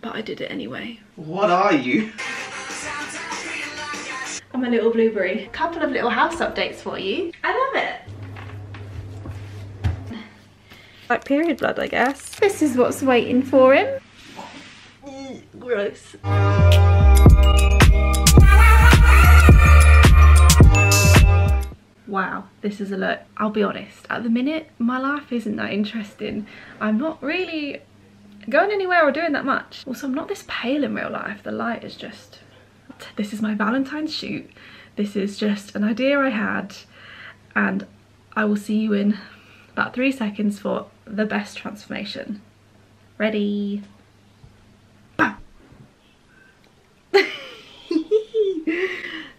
but I did it anyway. What are you? I'm a little blueberry. Couple of little house updates for you. I love it. Like period blood, I guess. This is what's waiting for him. Gross. Wow, this is a look. I'll be honest, at the minute, my life isn't that interesting. I'm not really going anywhere or doing that much. Also, I'm not this pale in real life. The light is just... This is my Valentine's shoot. This is just an idea I had, and I will see you in about 3 seconds for the best transformation. Ready? Bam!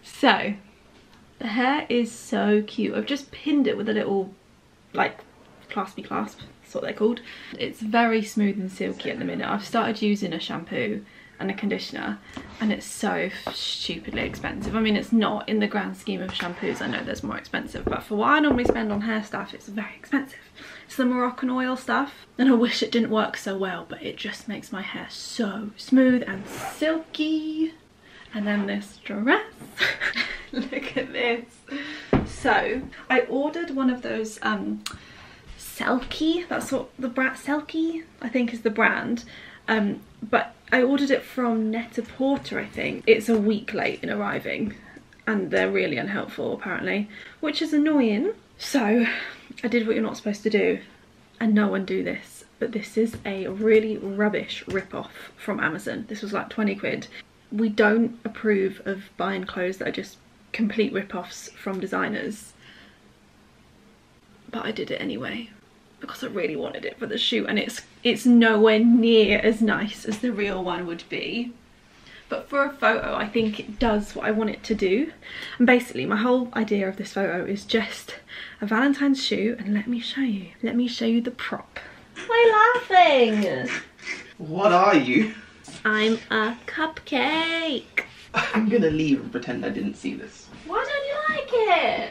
So, the hair is so cute. I've just pinned it with a little, like, claspy clasp. That's what they're called. It's very smooth and silky at the minute. I've started using a shampoo and a conditioner, and it's so stupidly expensive. I mean, it's not in the grand scheme of shampoos. I know there's more expensive, but for what I normally spend on hair stuff, it's very expensive. It's the Moroccan oil stuff, and I wish it didn't work so well, but it just makes my hair so smooth and silky. And then this dress. Look at this. So I ordered one of those Selkie, that's what the brand, Selkie I think is the brand, but I ordered it from Net-a-Porter, I think. It's a week late in arriving, and they're really unhelpful apparently, which is annoying. So I did what you're not supposed to do, and no one do this, but this is a really rubbish rip-off from Amazon. This was like 20 quid. We don't approve of buying clothes that are just complete rip-offs from designers, but I did it anyway, because I really wanted it for the shoot, and it's nowhere near as nice as the real one would be. But for a photo, I think it does what I want it to do. And basically, my whole idea of this photo is just a Valentine's shoot, and let me show you the prop. Why are you laughing? What are you? I'm a cupcake. I'm gonna leave and pretend I didn't see this. Why don't you like it?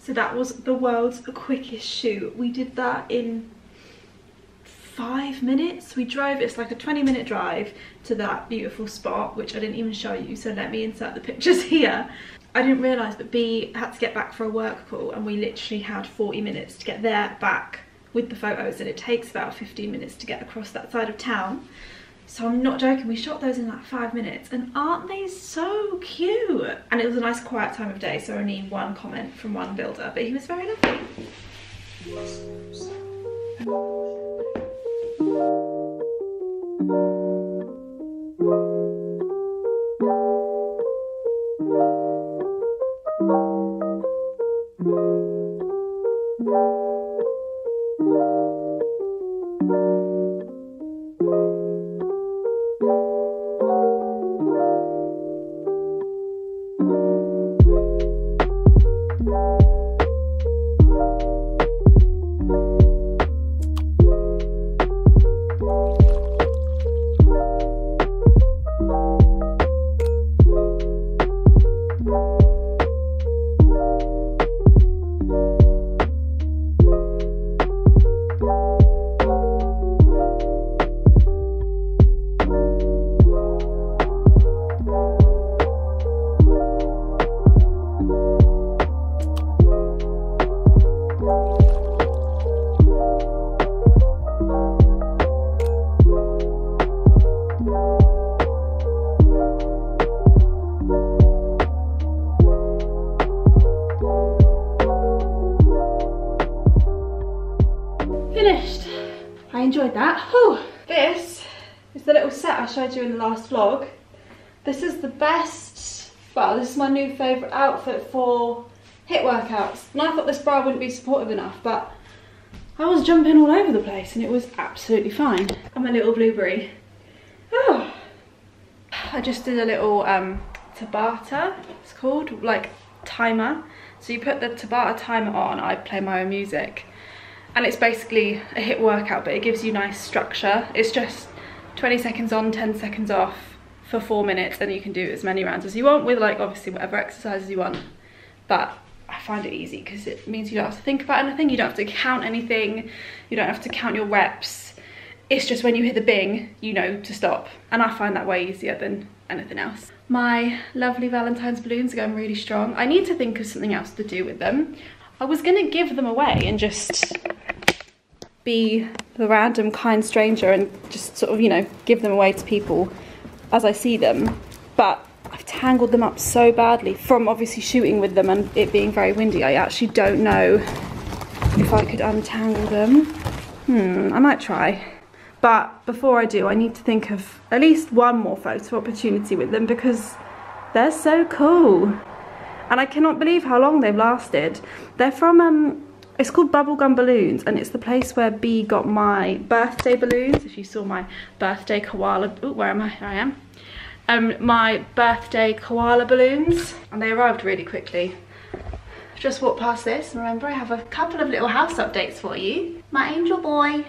So that was the world's quickest shoot. We did that in 5 minutes. We drove, it's like a 20-minute drive to that beautiful spot, which I didn't even show you, so let me insert the pictures here. I didn't realise, but B had to get back for a work call, and we literally had 40 minutes to get there, back, with the photos, and it takes about 15 minutes to get across that side of town. So I'm not joking, we shot those in like 5 minutes, and aren't they so cute? And it was a nice quiet time of day, so I only need one comment from one builder, but he was very lovely. Showed you in the last vlog. This is the best, well, this is my new favourite outfit for HIIT workouts, and I thought this bra wouldn't be supportive enough, but I was jumping all over the place and it was absolutely fine. I'm a little blueberry. Oh, I just did a little tabata, it's called, like timer. So you put the tabata timer on, I play my own music, and it's basically a HIIT workout, but it gives you nice structure. It's just 20 seconds on, 10 seconds off, for 4 minutes, and you can do as many rounds as you want with, like, obviously whatever exercises you want. But I find it easy because it means you don't have to think about anything, you don't have to count anything, you don't have to count your reps. It's just when you hit the bing, you know to stop. And I find that way easier than anything else. My lovely Valentine's balloons are going really strong. I need to think of something else to do with them. I was gonna give them away and just be the random kind stranger and just sort of, you know, give them away to people as I see them. But I've tangled them up so badly from obviously shooting with them and it being very windy. I actually don't know if I could untangle them. I might try. But before I do, I need to think of at least one more photo opportunity with them because they're so cool. And I cannot believe how long they've lasted. They're from, it's called Bubblegum Balloons, and it's the place where Bee got my birthday balloons. If you saw my birthday koala, ooh, where am I? Here I am. My birthday koala balloons, and they arrived really quickly. Just walked past this, and remember I have a couple of little house updates for you. My angel boy,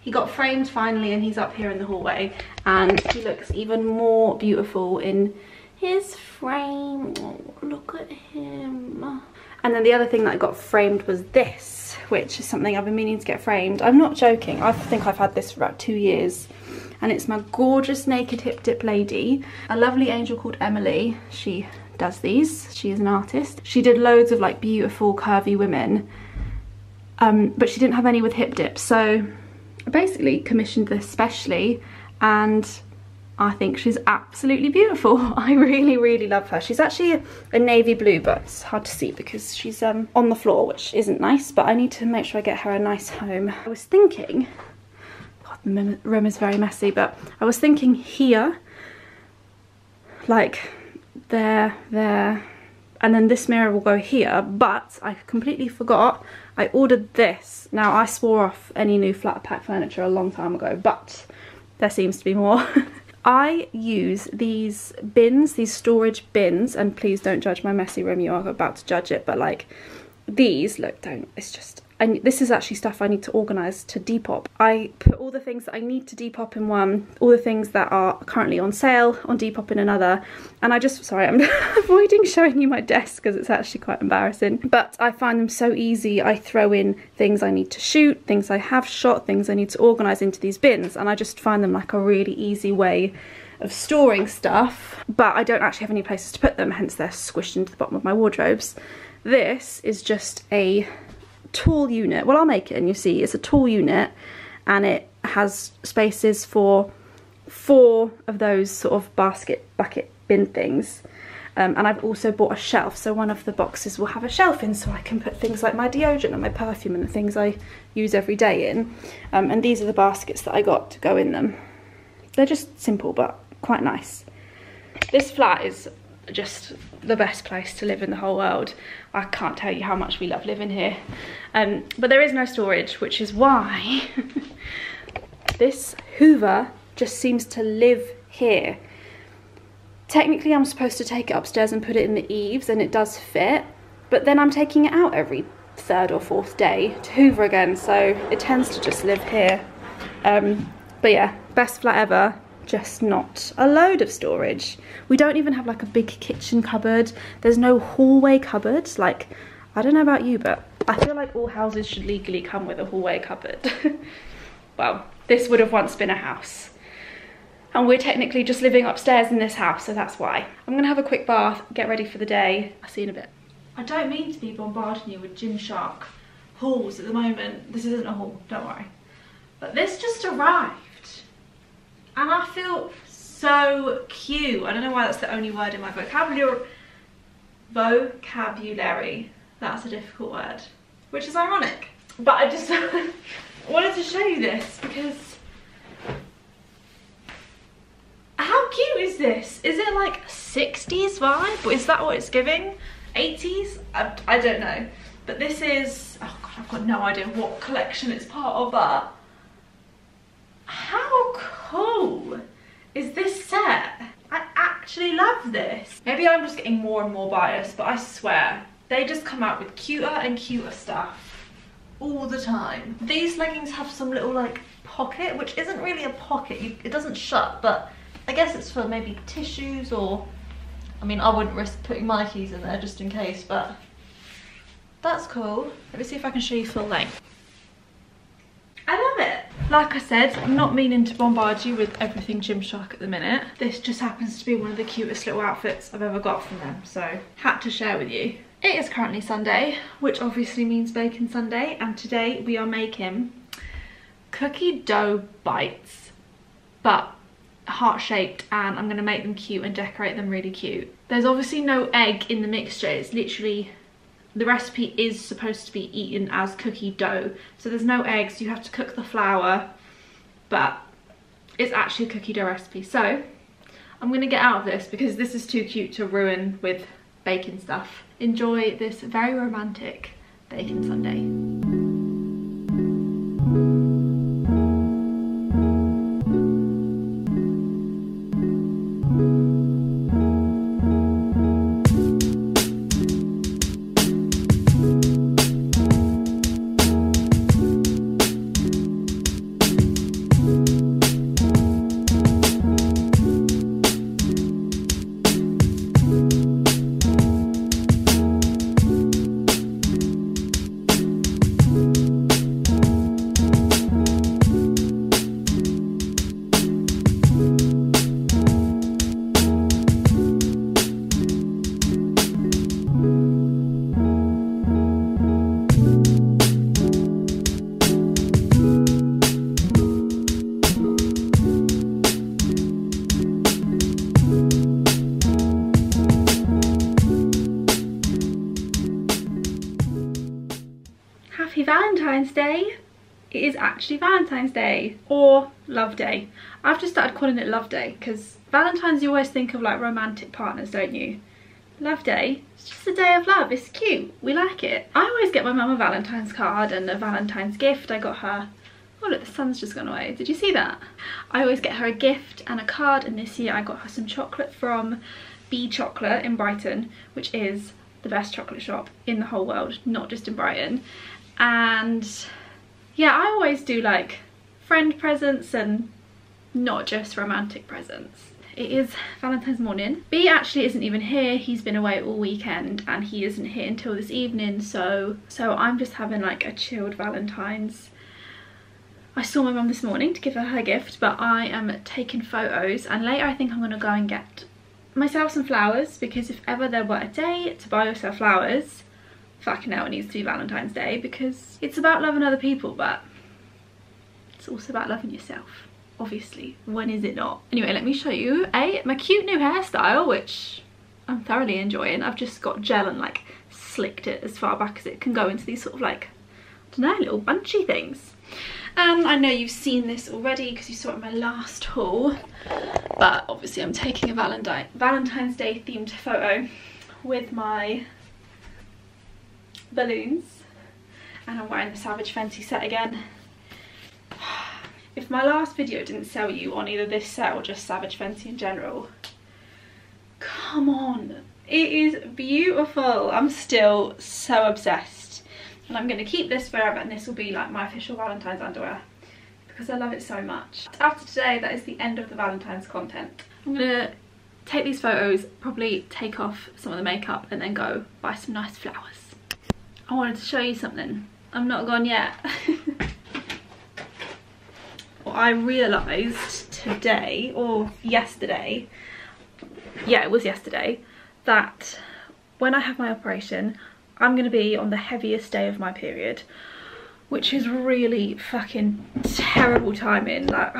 he got framed finally, and he's up here in the hallway, and he looks even more beautiful in his frame. Oh, look at him. And then the other thing that I got framed was this, which is something I've been meaning to get framed. I'm not joking, I think I've had this for about 2 years. And it's my gorgeous naked hip dip lady, a lovely angel called Emily. She does these, she is an artist. She did loads of like beautiful curvy women, but she didn't have any with hip dips. So I basically commissioned this specially, and I think she's absolutely beautiful. I really, really love her. She's actually a navy blue, but it's hard to see because she's on the floor, which isn't nice, but I need to make sure I get her a nice home. I was thinking, God, the room is very messy, but I was thinking here, like there, and then this mirror will go here, but I completely forgot I ordered this. Now, I swore off any new flat pack furniture a long time ago, but there seems to be more. I use these bins, these storage bins, and please don't judge my messy room, you are about to judge it, but like these, look, don't, it's just, this is actually stuff I need to organise to Depop. I put all the things that I need to Depop in one, all the things that are currently on sale on Depop in another, and I just, sorry, I'm avoiding showing you my desk because it's actually quite embarrassing, but I find them so easy. I throw in things I need to shoot, things I have shot, things I need to organise into these bins, and I just find them like a really easy way of storing stuff, but I don't actually have any places to put them, hence they're squished into the bottom of my wardrobes. This is just a tall unit, well, I'll make it and you see, it's a tall unit, and it has spaces for 4 of those sort of bucket bin things, and I've also bought a shelf, so one of the boxes will have a shelf in, so I can put things like my deodorant and my perfume and the things I use every day in, and these are the baskets that I got to go in them. They're just simple but quite nice. This flat is just the best place to live in the whole world. I can't tell you how much we love living here, but there is no storage, which is why this Hoover just seems to live here. Technically I'm supposed to take it upstairs and put it in the eaves, and it does fit, but then I'm taking it out every 3rd or 4th day to Hoover again, so it tends to just live here. But yeah, best flat ever, just not a load of storage. We don't even have like a big kitchen cupboard. There's no hallway cupboard. Like, I don't know about you, but I feel like all houses should legally come with a hallway cupboard. Well, this would have once been a house, and we're technically just living upstairs in this house, so that's why. I'm gonna have a quick bath, get ready for the day. I'll see you in a bit. I don't mean to be bombarding you with Gymshark hauls at the moment. This isn't a haul, don't worry. But this just arrived, and I feel so cute. I don't know why that's the only word in my vocabulary. Vocabulary. That's a difficult word, which is ironic. But I just wanted to show you this because how cute is this? Is it like a 60s vibe? Is that what it's giving? 80s? I don't know. But this is, oh God, I've got no idea what collection it's part of, but how cool is this set? I actually love this. Maybe I'm just getting more and more biased, but I swear, they just come out with cuter and cuter stuff all the time. These leggings have some little like pocket, which isn't really a pocket, it doesn't shut, but I guess it's for maybe tissues, or I mean, I wouldn't risk putting my keys in there just in case, but that's cool. Let me see if I can show you full length. I love it. Like I said, I'm not meaning to bombard you with everything Gymshark at the minute. This just happens to be one of the cutest little outfits I've ever got from them, so had to share with you. It is currently Sunday, which obviously means baking Sunday, and today we are making cookie dough bites, but heart-shaped, and I'm going to make them cute and decorate them really cute. There's obviously no egg in the mixture. It's literally, the recipe is supposed to be eaten as cookie dough, so there's no eggs. You have to cook the flour, but it's actually a cookie dough recipe. So I'm going to get out of this because this is too cute to ruin with baking stuff. Enjoy this very romantic baking Sunday. Valentine's Day. It is actually Valentine's Day, or Love Day. I've just started calling it Love Day because Valentine's, you always think of like romantic partners, don't you? Love Day, it's just a day of love. It's cute, we like it. I always get my mum a Valentine's card and a Valentine's gift. I got her, oh look, the sun's just gone away, did you see that? I always get her a gift and a card, and this year I got her some chocolate from Bee Chocolate in Brighton, which is the best chocolate shop in the whole world, not just in Brighton. And yeah, I always do like friend presents and not just romantic presents. It is Valentine's morning. Bee actually isn't even here. He's been away all weekend and he isn't here until this evening, so I'm just having like a chilled Valentine's. I saw my mum this morning to give her her gift, but I am taking photos, and later I think I'm gonna go and get myself some flowers, because if ever there were a day to buy yourself flowers, fucking hell, it needs to be Valentine's Day, because it's about loving other people, but it's also about loving yourself, obviously. When is it not? Anyway, let me show you my cute new hairstyle, which I'm thoroughly enjoying. I've just got gel and like slicked it as far back as it can go into these sort of like, I don't know, little bunchy things. I know you've seen this already because you saw it in my last haul, but obviously I'm taking a Valentine's Day themed photo with my balloons, and I'm wearing the Savage Fenty set again. If my last video didn't sell you on either this set or just Savage Fenty in general, come on, it is beautiful. I'm still so obsessed, and I'm going to keep this forever, and this will be like my official Valentine's underwear because I love it so much. After today, that is the end of the Valentine's content. I'm going to take these photos, probably take off some of the makeup, and then go buy some nice flowers. I wanted to show you something. I'm not gone yet. Well, I realised today, or yesterday, yeah, it was yesterday, that when I have my operation, I'm going to be on the heaviest day of my period, which is really fucking terrible timing, like,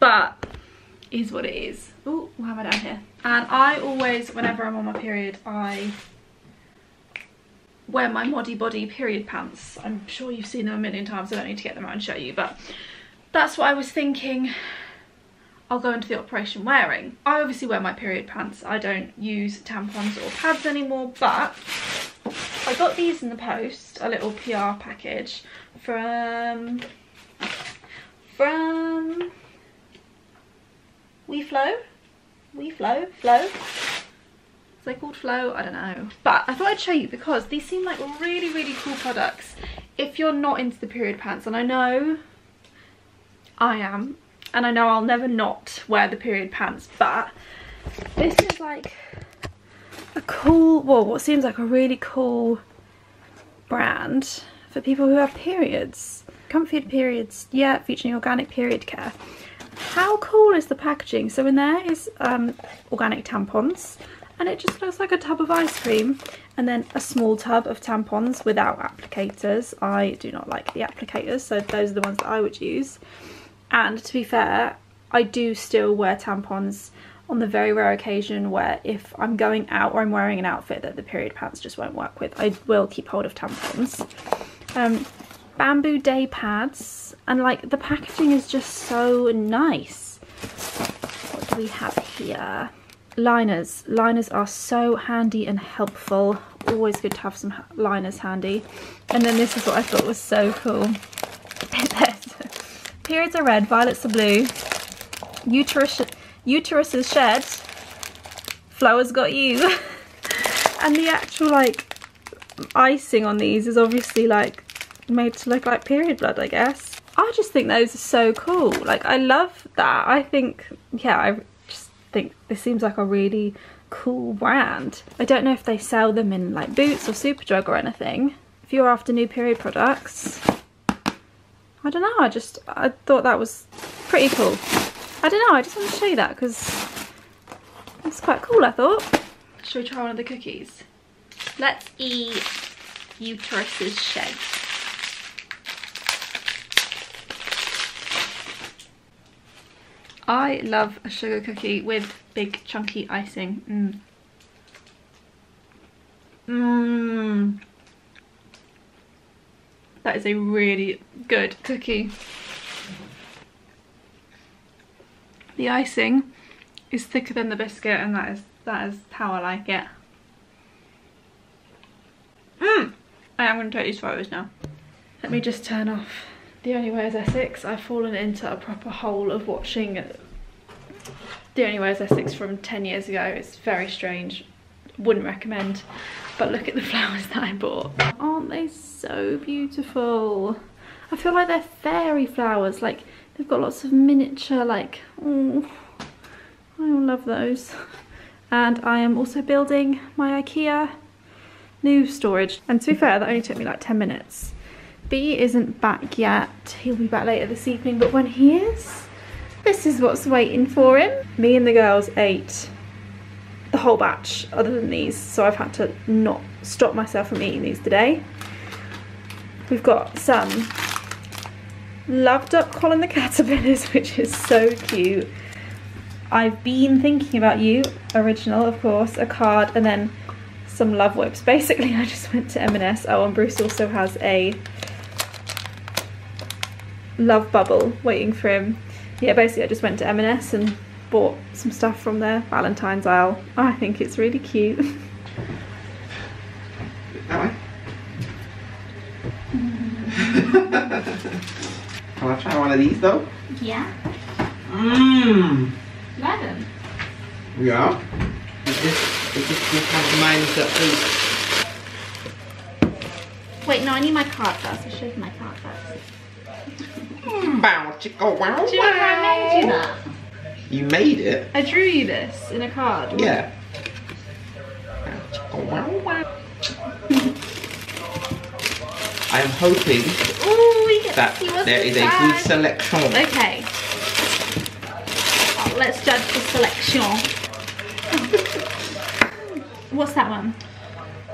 but is what it is. Oh, why am I down here? And I always, whenever I'm on my period, I wear my Modi Body period pants. I'm sure you've seen them a million times, I don't need to get them out and show you, but that's what I was thinking I'll go into the operation wearing. I obviously wear my period pants, I don't use tampons or pads anymore, but I got these in the post, a little PR package from WeFlow? Is they called Flow? I don't know. But I thought I'd show you because these seem like really, really cool products if you're not into the period pants. And I know I am. and I know I'll never not wear the period pants, but this is like a cool, well, what seems like a really cool brand for people who have periods. Comfied periods, yeah, featuring organic period care. How cool is the packaging? So in there is organic tampons, and it just looks like a tub of ice cream, and then a small tub of tampons without applicators. I do not like the applicators, so those are the ones that I would use. And to be fair, I do still wear tampons on the very rare occasion where if I'm going out or I'm wearing an outfit that the period pants just won't work with, I will keep hold of tampons. Bamboo day pads, and like the packaging is just so nice. What do we have here? Liners. Liners are so handy and helpful. Always good to have some liners handy. And then this is what I thought was so cool. It says, periods are red, violets are blue, uterus is shed, Flo has got you. And the actual like icing on these is obviously like made to look like period blood, I guess. I just think those are so cool. Like, I love that. I think, yeah, I just think this seems like a really cool brand. I don't know if they sell them in like Boots or Superdrug or anything. If you're after new period products, I don't know, I thought that was pretty cool. I don't know, I just wanted to show you that because it's quite cool, I thought. Should we try one of the cookies? Let's eat Uterus's Shed. I love a sugar cookie with big chunky icing. Mmm. That is a really good cookie. The icing is thicker than the biscuit, and that is how I like it. Mmm! I am going to take these photos now. Let me just turn off The Only Way is Essex. I've fallen into a proper hole of watching The Only Way is Essex from 10 years ago. It's very strange. Wouldn't recommend. But look at the flowers that I bought. Aren't they so beautiful? I feel like they're fairy flowers. Like, they've got lots of miniature, like, oh, I love those. And I am also building my IKEA new storage. And to be fair, that only took me like 10 minutes. B isn't back yet. He'll be back later this evening, but when he is, this is what's waiting for him. Me and the girls ate the whole batch other than these, so I've had to not stop myself from eating these today. We've got some loved up Colin the Caterpillars, which is so cute. I've Been Thinking About You, original of course, a card, and then some love whips. Basically I just went to M&S. Oh, and Bruce also has a love bubble waiting for him. Yeah, basically I just went to M&S and bought some stuff from their Valentine's aisle. I think it's really cute. That way? Can I try one of these though? Yeah. Mmm. Lemon. Yeah. It just has mine set food. Wait, no, I need my card first. I should have my card first. Bow chicka wow. Do you remember I made you that? You made it? I drew you this in a card. Yeah. Bow chicka wow wow. I am hoping there is a good selection. Okay. Oh, let's judge the selection. What's that one?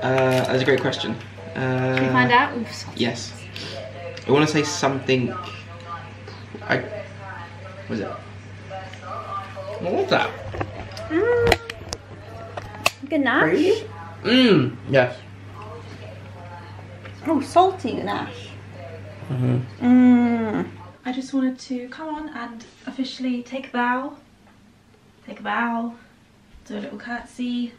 That's a great question. Can we find out? Oops. Yes. I want to say something. What was it? What was that? Ganache? Mmm. Yes. Oh, salty ganache. Mm-hmm. I just wanted to come on and officially take a bow, do a little curtsy,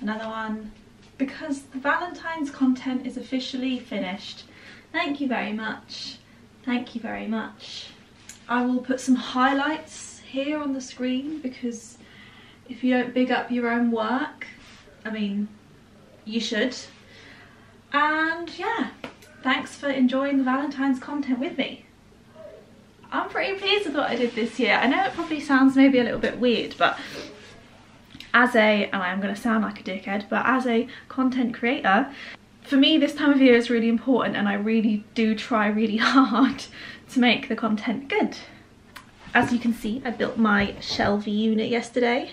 another one, because the Valentine's content is officially finished. Thank you very much. I will put some highlights here on the screen, because if you don't big up your own work, I mean, you should. And yeah, thanks for enjoying the Valentine's content with me. I'm pretty pleased with what I did this year. I know it probably sounds maybe a little bit weird, but and I'm going to sound like a dickhead, but as a content creator, for me this time of year is really important, and I really do try really hard to make the content good. As you can see, I built my shelvy unit yesterday.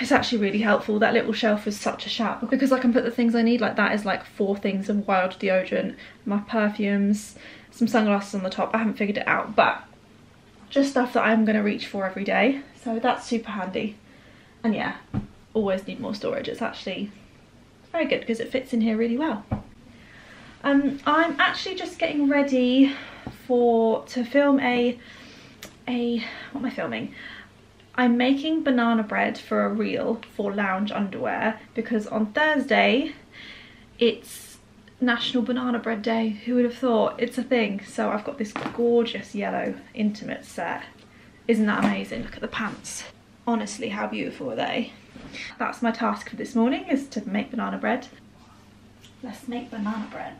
It's actually really helpful. That little shelf is such a shout because I can put the things I need. Like that is like 4 things of wild deodorant, my perfumes, some sunglasses on the top. I haven't figured it out, but just stuff that I'm going to reach for every day. So that's super handy. And yeah, always need more storage. It's actually very good because it fits in here really well. I'm actually just getting ready to film what am I filming? I'm making banana bread for a reel for Lounge Underwear because on Thursday it's National Banana Bread Day. Who would have thought? It's a thing. So I've got this gorgeous yellow intimate set. Isn't that amazing? Look at the pants. Honestly, how beautiful are they? That's my task for this morning, is to make banana bread. Let's make banana bread.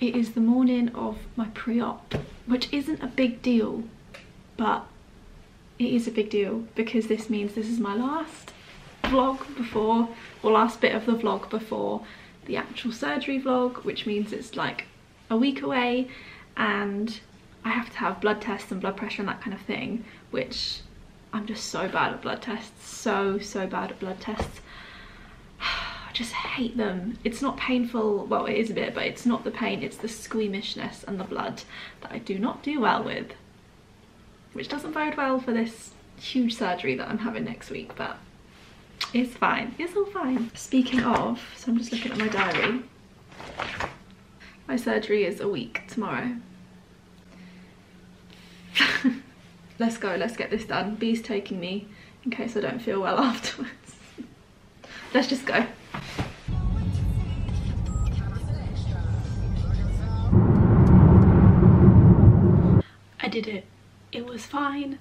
It is the morning of my pre-op, which isn't a big deal, but it is a big deal because this means this is my last vlog before, or last bit of the vlog before the actual surgery vlog, which means it's like a week away and I have to have blood tests and blood pressure and that kind of thing, which I'm just so bad at blood tests, so bad at blood tests. I just hate them. It's not painful, well it is a bit, but it's not the pain, it's the squeamishness and the blood that I do not do well with, which doesn't bode well for this huge surgery that I'm having next week, but it's fine, it's all fine. Speaking of, so I'm just looking at my diary. My surgery is a week tomorrow. Let's go, let's get this done. Bee's taking me in case I don't feel well afterwards. Let's just go. I did it. It was fine.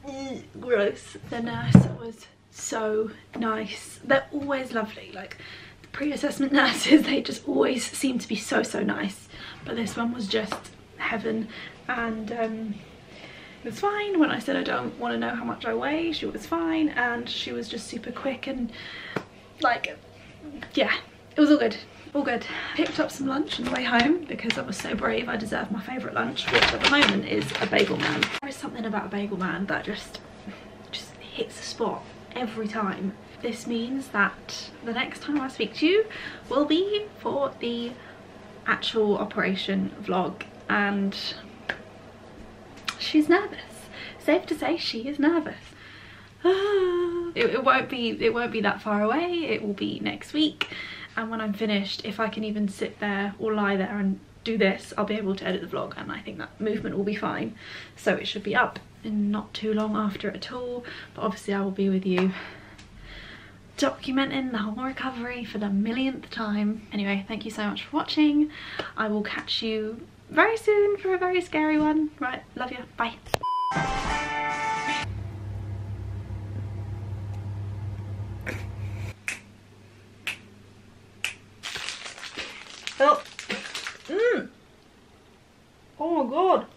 Gross. The nurse was so nice. They're always lovely. Like the pre-assessment nurses, they just always seem to be so nice. But this one was just heaven. And it was fine. When I said I don't want to know how much I weigh, she was fine, and she was just super quick and like, yeah, it was all good, all good. Picked up some lunch on the way home because I was so brave. I deserve my favourite lunch, which at the moment is a bagel man. There is something about a bagel man that just hits the spot every time. This means that the next time I speak to you will be for the actual operation vlog, and she's nervous. Safe to say she is nervous. It won't be that far away. It will be next week, and when I'm finished, if I can even sit there or lie there and do this, I'll be able to edit the vlog, and I think that movement will be fine. So it should be up in not too long after at all, but obviously I will be with you documenting the whole recovery for the millionth time. Anyway, thank you so much for watching. I will catch you very soon for a very scary one. Right, love you, bye. Oh, oh my god.